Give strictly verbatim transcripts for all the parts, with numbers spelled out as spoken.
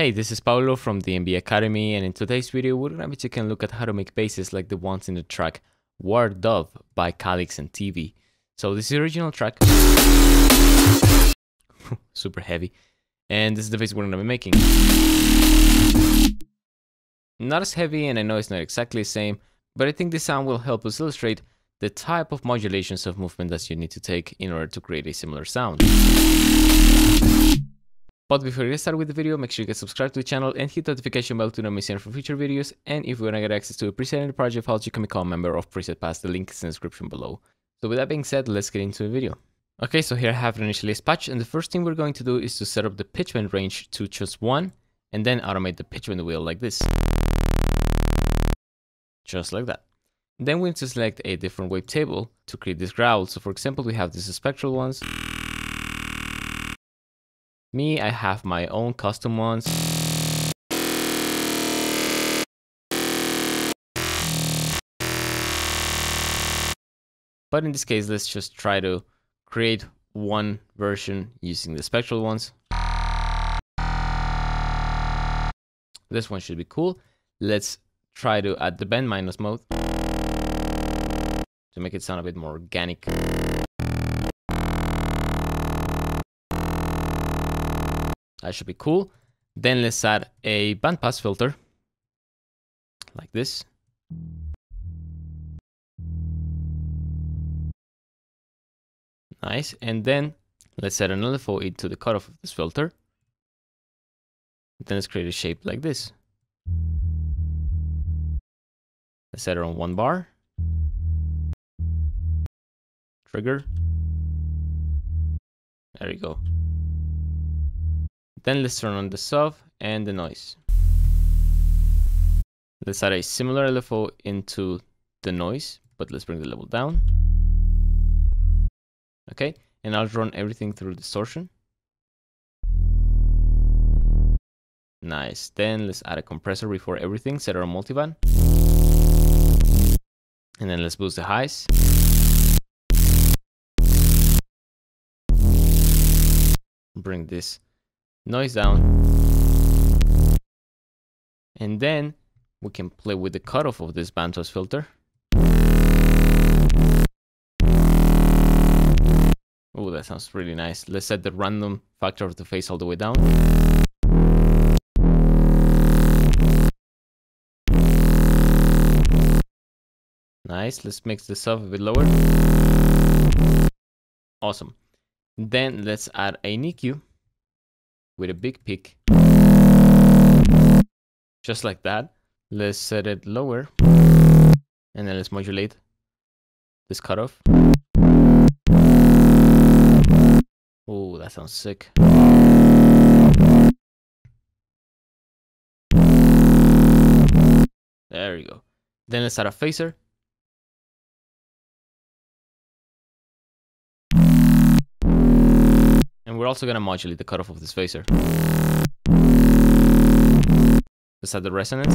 Hey, this is Paolo from D N B Academy, and in today's video we're going to be taking a look at how to make basses like the ones in the track WAR DUB by CALYX and TEEBEE. So this is the original track, super heavy, and this is the bass we're going to be making. Not as heavy, and I know it's not exactly the same, but I think this sound will help us illustrate the type of modulations of movement that you need to take in order to create a similar sound. But before we start with the video, make sure you get subscribed to the channel and hit the notification bell to not miss any for future videos. And if you want to get access to a preset and project files, you can become a member of Preset Pass. The link is in the description below. So with that being said, let's get into the video. Okay, so here I have an initialized patch, and the first thing we're going to do is to set up the pitch bend range to just one, and then automate the pitch bend wheel like this. Just like that. Then we need to select a different wavetable to create this growl. So for example, we have these spectral ones. Me, I have my own custom ones. But in this case, let's just try to create one version using the spectral ones. This one should be cool. Let's try to add the bend minus mode to make it sound a bit more organic. That should be cool. Then let's add a bandpass filter, like this. Nice, and then let's set another four E to the cutoff of this filter. Then let's create a shape like this. Let's set it on one bar. Trigger. There we go. Then let's turn on the sub and the noise. Let's add a similar L F O into the noise, but let's bring the level down. Okay, and I'll run everything through distortion. Nice, then let's add a compressor before everything, set it on multiband. And then let's boost the highs. Bring this noise down, and then we can play with the cutoff of this bandpass filter. Oh, that sounds really nice. Let's set the random factor of the phase all the way down. Nice, let's mix this up a bit lower. Awesome. Then let's add a E Q with a big peak, just like that. Let's set it lower, and then let's modulate this cutoff. Oh, that sounds sick. There we go. Then let's add a phaser. And we're also going to modulate the cutoff of this phaser. Let's add the resonance.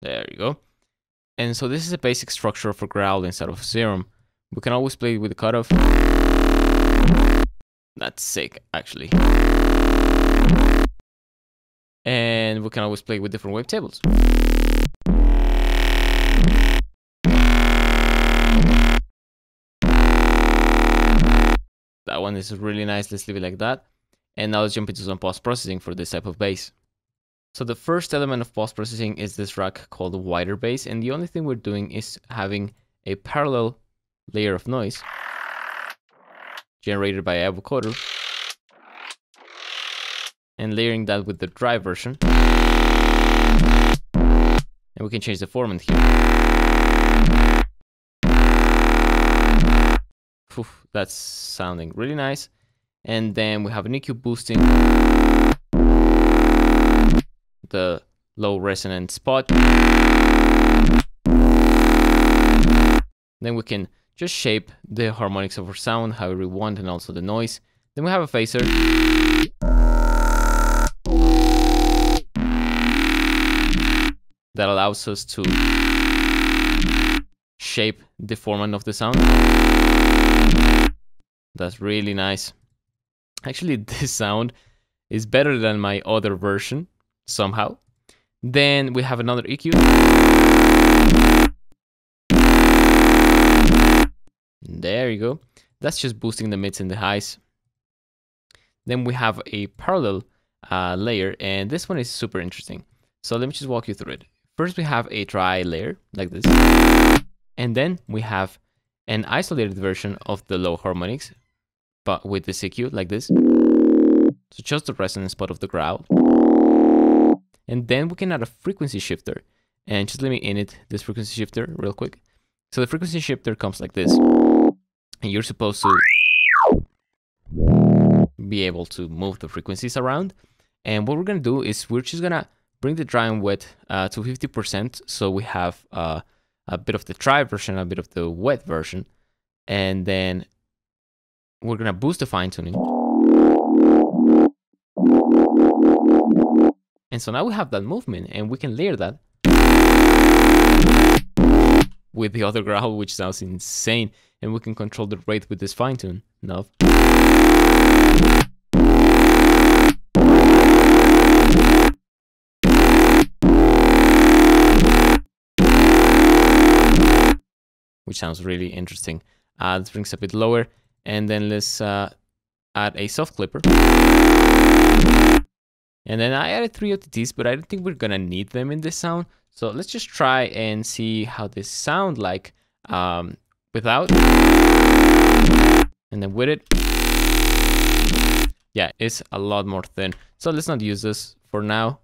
There you go. And so this is a basic structure for growl inside of Serum. We can always play with the cutoff. That's sick, actually. And we can always play with different wavetables. That one is really nice, let's leave it like that. And now let's jump into some post-processing for this type of bass. So the first element of post-processing is this rack called the wider bass, and the only thing we're doing is having a parallel layer of noise generated by a vocoder and layering that with the dry version. And we can change the formant here. Oof, that's sounding really nice. And then we have an E Q boosting the low resonant spot. Then we can just shape the harmonics of our sound however we want, and also the noise. Then we have a phaser. That allows us to shape the format of the sound. That's really nice. Actually, this sound is better than my other version, somehow. Then we have another E Q. There you go. That's just boosting the mids and the highs. Then we have a parallel uh, layer, and this one is super interesting. So let me just walk you through it. First, we have a dry layer, like this. And then we have an isolated version of the low harmonics, but with the E Q, like this. So just the resonance spot of the growl. And then we can add a frequency shifter. And just let me init this frequency shifter real quick. So the frequency shifter comes like this. And you're supposed to be able to move the frequencies around. And what we're going to do is we're just going to bring the dry and wet uh, to fifty percent. So we have uh, a bit of the dry version, a bit of the wet version. And then we're going to boost the fine tuning. And so now we have that movement, and we can layer that with the other growl, which sounds insane. And we can control the rate with this fine tune. Now. Which sounds really interesting. Uh, this brings a bit lower, and then let's uh, add a soft clipper. And then I added three O T Ts, but I don't think we're gonna need them in this sound. So let's just try and see how this sound like um, without, and then with it. Yeah, it's a lot more thin. So let's not use this for now.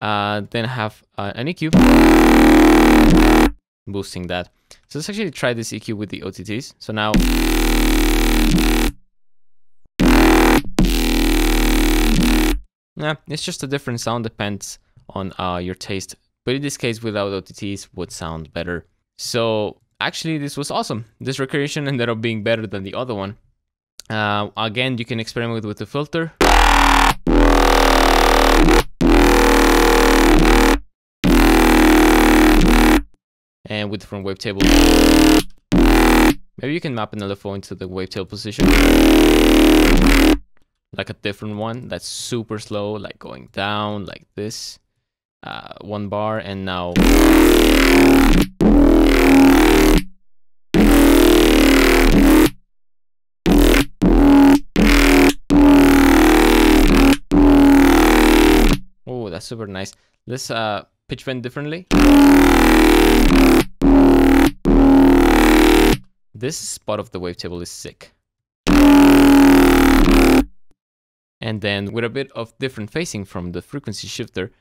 Uh, then have uh, an E Q. Boosting that. So let's actually try this E Q with the O T Ts. So now. Yeah, it's just a different sound, depends on uh, your taste. But in this case, without O T Ts would sound better. So actually, this was awesome. This recreation ended up being better than the other one. Uh, again, you can experiment with the filter. And with different wavetable. Maybe you can map an L F O into the wavetable position. Like a different one that's super slow, like going down like this. Uh, one bar, and now. Oh, that's super nice. Let's uh, pitch bend differently. This spot of the wavetable is sick. And then with a bit of different phasing from the frequency shifter,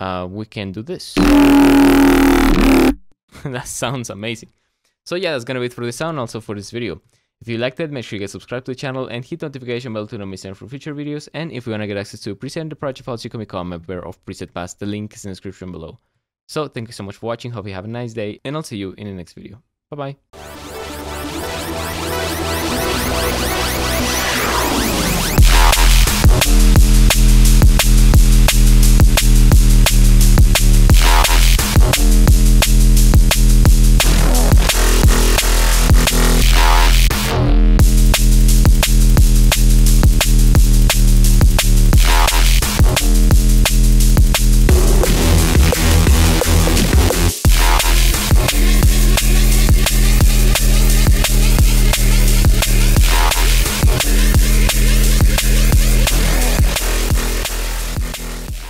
uh, we can do this. That sounds amazing. So yeah, that's gonna be it for this sound, also for this video. If you liked it, make sure you get subscribed to the channel and hit the notification bell to not miss any for future videos. And if you wanna get access to Preset and the project files, you can become a member of Preset Pass. The link is in the description below. So thank you so much for watching, hope you have a nice day, and I'll see you in the next video. Bye bye.